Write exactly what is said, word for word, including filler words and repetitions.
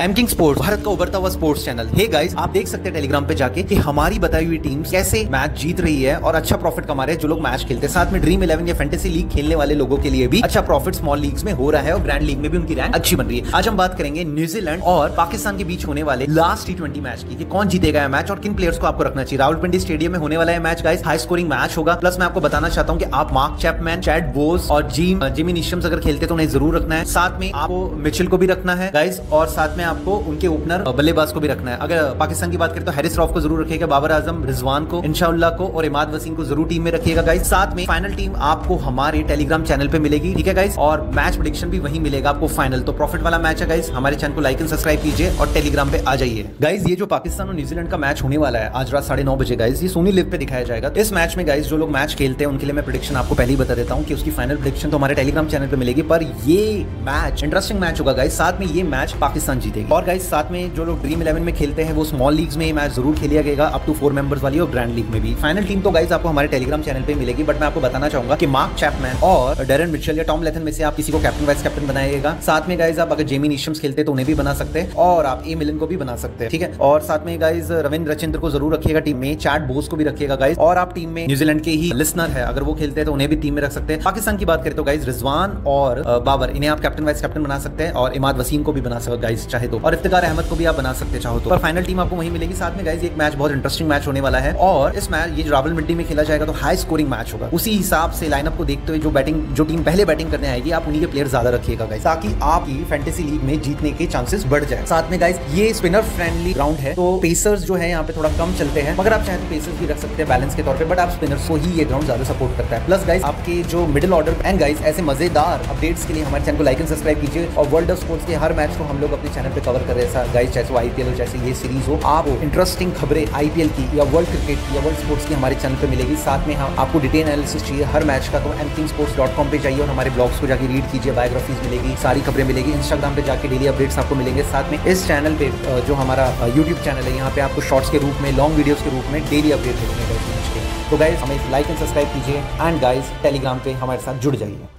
M king sports Bharat का उभरता हुआ स्पोर्ट्स चैनल। हे गाइस, आप देख सकते हैं टेलीग्राम पे जाके कि हमारी बताई हुई टीम कैसे मैच जीत रही है और अच्छा प्रॉफिट कमा रहे हैं जो लोग मैच खेलते हैं। साथ में ड्रीम इलेवन या फैंटेसी लीग खेलने वाले लोगों के लिए भी अच्छा प्रॉफिट स्मॉल लीग्स में हो रहा है और ग्रैंड लीग में भी उनकी रैंक अच्छी बन रही है। आज हम बात करेंगे न्यूजीलैंड और पाकिस्तान के बीच होने वाले लास्ट टी ट्वेंटी मैच की, कौन जीतेगा यह मैच और किन प्लेयर्स को आपको रखना चाहिए। रावलपिंडी स्टेडियम में होने वाला है match guys, high scoring match होगा। प्लस मैं आपको बताना चाहता हूँ कि आप मार्क चैपमैन, चैट बोस और जी जिमी निशियम्स अगर खेलते तो उन्हें जरूर रखना है। साथ में आपको मिशेल को भी रखना है गाइस, और साथ में आपको उनके ओपनर बल्लेबाज को भी रखना है। अगर पाकिस्तान की बात करें तो हैरिस रॉफ को जरूर रखिएगा, बाबर आजम, रिजवान को, इंशाअल्लाह को और इमाद वसीम को जरूर टीम में रखिएगा गाइस। साथ में फाइनल टीम आपको हमारे टेलीग्राम चैनल पे मिलेगी, ठीक है गाइस, और मैच प्रेडिक्शन भी वहीं मिलेगा आपको फाइनल। तो प्रॉफिट वाला मैच है गाइस, हमारे चैनल को लाइक एंड सब्सक्राइब कीजिए और टेलीग्राम पे आ जाइए गाइस। ये जो पाकिस्तान और न्यूजीलैंड का मैच होने वाला है आज रात साढ़े नौ बजे गाइस, ये सोनी लिव पे दिखाया जाएगा। इस मैच में गाइस जो लोग मैच खेलते हैं उनके लिए मैं प्रेडिक्शन आपको पहले ही बता देता हूँ कि उसकी फाइनल प्रेडिक्शन तो हमारे टेलीग्राम चैनल पे मिलेगी, पर ये मैच इंटरेस्टिंग मैच होगा गाइस। साथ में ये मैच पाकिस्तान जीतेगी। और गाइस साथ में जो लोग ड्रीम इलेवन में खेलते हैं वो स्मॉल लीग्स में ये मैच जरूर खेलिएगा, अप टू फोर मेंबर्स वाली और ग्रैंड लीग में भी। फाइनल टीम तो गाइस आपको हमारे टेलीग्राम चैनल पे मिलेगी, बट मैं आपको बताना चाहूंगा कि मार्क चैपमैन और डैरन मिचेल या टॉम लेथन में से आप किसी को कैप्टन वाइस कैप्टन बनाइएगा। साथ में गाइस आप अगर जेमी निशम्स खेलते तो उन्हें भी बना सकते हैं और आप ए मिले को भी बना सकते हैं, ठीक है। और साथ में गाइस रविंद्र रामचंद्र को जरूर रखिएगा टीम में, चैट बोस को भी रखिएगा गाइस, और आप टीम में न्यूजीलैंड के ही लिसनर है अगर वो खेलते हैं तो उन्हें भी टीम में रख सकते हैं। पाकिस्तान की बात करें तो गाइस रिजवान और बाबर, इन्हें आप कैप्टन वाइस कैप्टन बना सकते हैं और इमाद वसीम को भी बना सकते गाइस चाहे तो, और इफ्तिकार अहमद को भी आप बना सकते चाहो तो। पर फाइनल टीम आपको वहीं मिलेगी। साथ में गाइस एक मैच बहुत इंटरेस्टिंग मैच होने वाला है और इस मैच ये जो रावलपिंडी में खेला जाएगा तो हाई स्कोरिंग मैच होगा। उसी हिसाब से लाइनअप को देखते हुए जो बैटिंग जो टीम पहले बैटिंग करने आएगी आप उन्हीं के प्लेयर ज्यादा रखिएगा गाइस, ताकि आपकी फैंटेसी लीग में जीतने के चांसेस बढ़ जाए। साथ में गाइस ये स्पिनर फ्रेंडली ग्राउंड है तो पेसर्स जो है यहाँ पे थोड़ा कम चलते हैं, मगर आप चाहे तो पेसर्स भी रख सकते हैं बैलेंस के तौर पर, बट आप स्पिनर्स को ही ये ग्राउंड ज्यादा सपोर्ट करता है। प्लस गाइस आपके जो मिडिल ऑर्डर एंड गाइस ऐसे मजेदार अपडेट्स के लिए हमारे चैनल को लाइक एंड सब्सक्राइब कीजिए। और वर्ल्ड ऑफ स्पोर्ट्स के हर मैच को हम लोग अपने चैनल पे कवर कर रहे हैं गाइस, चाहे आईपीएल हो जैसे ये सीरीज हो, आपको इंटरेस्टिंग खबरें आईपीएल की या वर्ल्ड क्रिकेट की या वर्ल्ड स्पोर्ट्स की हमारे चैनल पे मिलेगी। साथ में हाँ, आपको डिटेल एनालिसिस चाहिए हर मैच का तो M king sports dot com पे जाइए और हमारे ब्लॉग्स को जाके रीड कीजिए, बायोग्राफीज मिलेगी, सारी खबरें मिलेगी। इंस्टाग्राम पे जाके डेली अपडेट्स आपको मिलेंगे। साथ में इस चैनल पे जो हमारा यूट्यूब चैनल है यहाँ पे आपको शॉर्ट्स के रूप में, लॉन्ग वीडियोज के रूप में डेली अपडेट्स मिलेंगे। तो गाइज हमें लाइक एंड सब्सक्राइब कीजिए एंड गाइज टेलीग्राम पे हमारे साथ जुड़ जाइए।